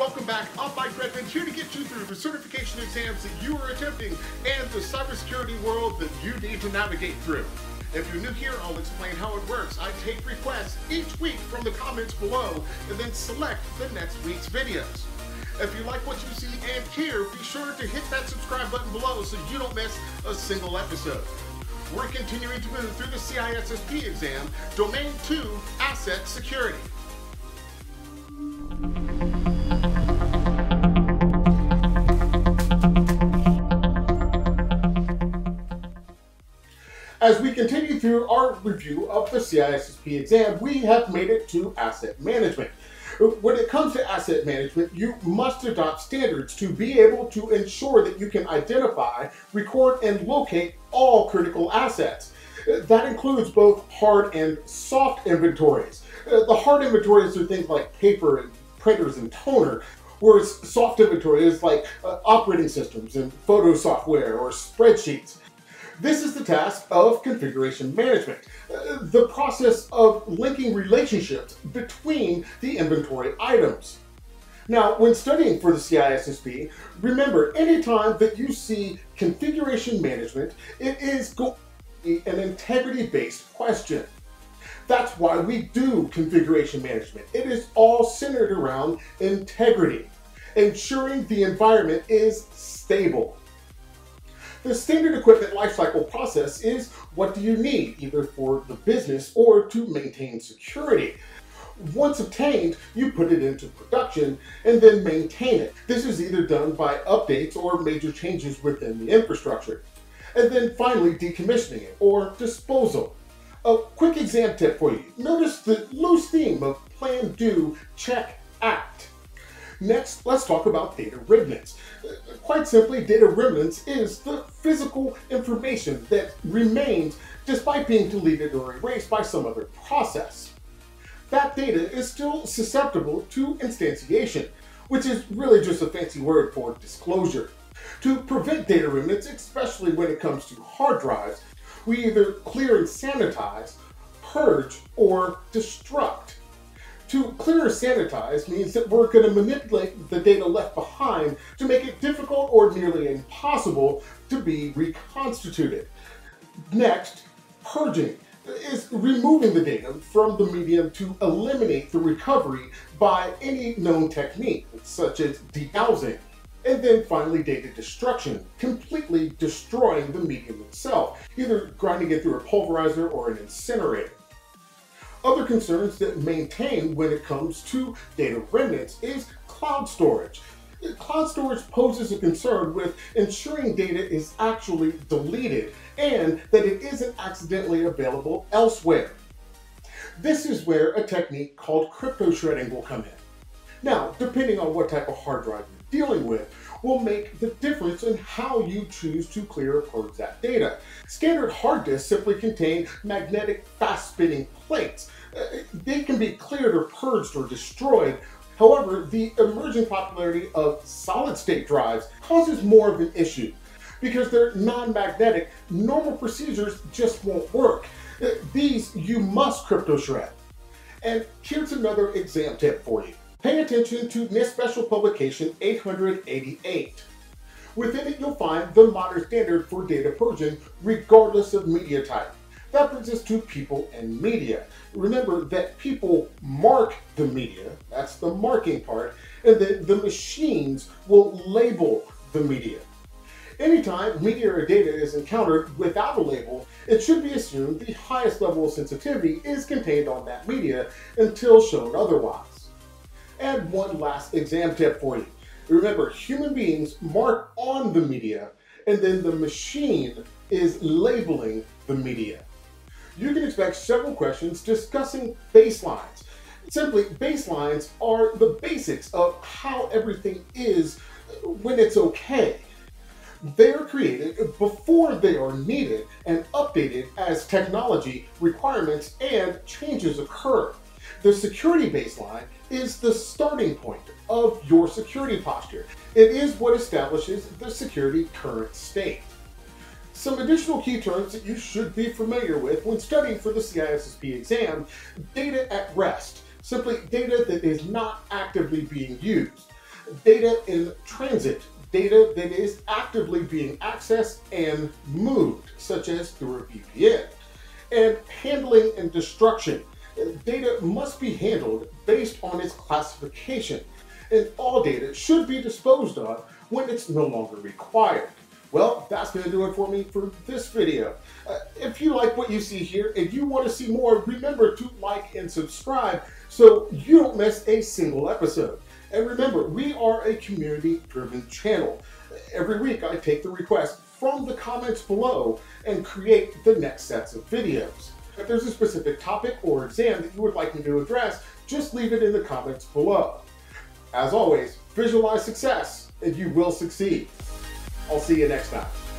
Welcome back. I'm Mike Redmond, here to get you through the certification exams that you are attempting and the cybersecurity world that you need to navigate through. If you're new here, I'll explain how it works. I take requests each week from the comments below and then select the next week's videos. If you like what you see and hear, be sure to hit that subscribe button below so you don't miss a single episode. We're continuing to move through the CISSP exam, Domain 2, Asset Security. As we continue through our review of the CISSP exam, we have made it to asset management. When it comes to asset management, you must adopt standards to be able to ensure that you can identify, record, and locate all critical assets. That includes both hard and soft inventories. The hard inventories are things like paper and printers and toner, whereas soft inventory is like operating systems and photo software or spreadsheets. This is the task of configuration management, the process of linking relationships between the inventory items. Now, when studying for the CISSP, remember, anytime that you see configuration management, it is going to be an integrity-based question. That's why we do configuration management. It is all centered around integrity, ensuring the environment is stable. The standard equipment lifecycle process is what do you need, either for the business or to maintain security. Once obtained, you put it into production and then maintain it. This is either done by updates or major changes within the infrastructure. And then finally, decommissioning it or disposal. A quick exam tip for you. Notice the loose theme of plan, do, check, act. Next, let's talk about data remnants. Quite simply, data remnants is the physical information that remains despite being deleted or erased by some other process. That data is still susceptible to instantiation, which is really just a fancy word for disclosure. To prevent data remnants, especially when it comes to hard drives, we either clear and sanitize, purge, or destruct. To clear or sanitize means that we're going to manipulate the data left behind to make it difficult or nearly impossible to be reconstituted. Next, purging is removing the data from the medium to eliminate the recovery by any known technique, such as degaussing. And then finally, data destruction, completely destroying the medium itself, either grinding it through a pulverizer or an incinerator. Other concerns that maintain when it comes to data remnants is cloud storage. Cloud storage poses a concern with ensuring data is actually deleted and that it isn't accidentally available elsewhere. This is where a technique called crypto shredding will come in. Now, depending on what type of hard drive you're dealing with, will make the difference in how you choose to clear or purge that data. Standard hard disks simply contain magnetic fast-spinning plates. They can be cleared or purged or destroyed. However, the emerging popularity of solid-state drives causes more of an issue. Because they're non-magnetic, normal procedures just won't work. These you must crypto shred. And here's another exam tip for you. Pay attention to NIST Special Publication 888. Within it, you'll find the modern standard for data purging, regardless of media type. That brings us to people and media. Remember that people mark the media, that's the marking part, and then the machines will label the media. Anytime media or data is encountered without a label, it should be assumed the highest level of sensitivity is contained on that media until shown otherwise. And one last exam tip for you. Remember, human beings mark on the media, and then the machine is labeling the media. You can expect several questions discussing baselines. Simply, baselines are the basics of how everything is when it's okay. They are created before they are needed and updated as technology requirements and changes occur. The security baseline is the starting point of your security posture. It is what establishes the security current state. Some additional key terms that you should be familiar with when studying for the CISSP exam: data at rest, simply data that is not actively being used. data in transit, data that is actively being accessed and moved, such as through a VPN, and handling and destruction. Data must be handled based on its classification, and all data should be disposed of when it's no longer required. Well, that's going to do it for me for this video. If you like what you see here and you want to see more, remember to like and subscribe so you don't miss a single episode. And remember, we are a community-driven channel. Every week I take the request from the comments below and create the next sets of videos. If there's a specific topic or exam that you would like me to address, just leave it in the comments below. As always, visualize success and you will succeed. I'll see you next time.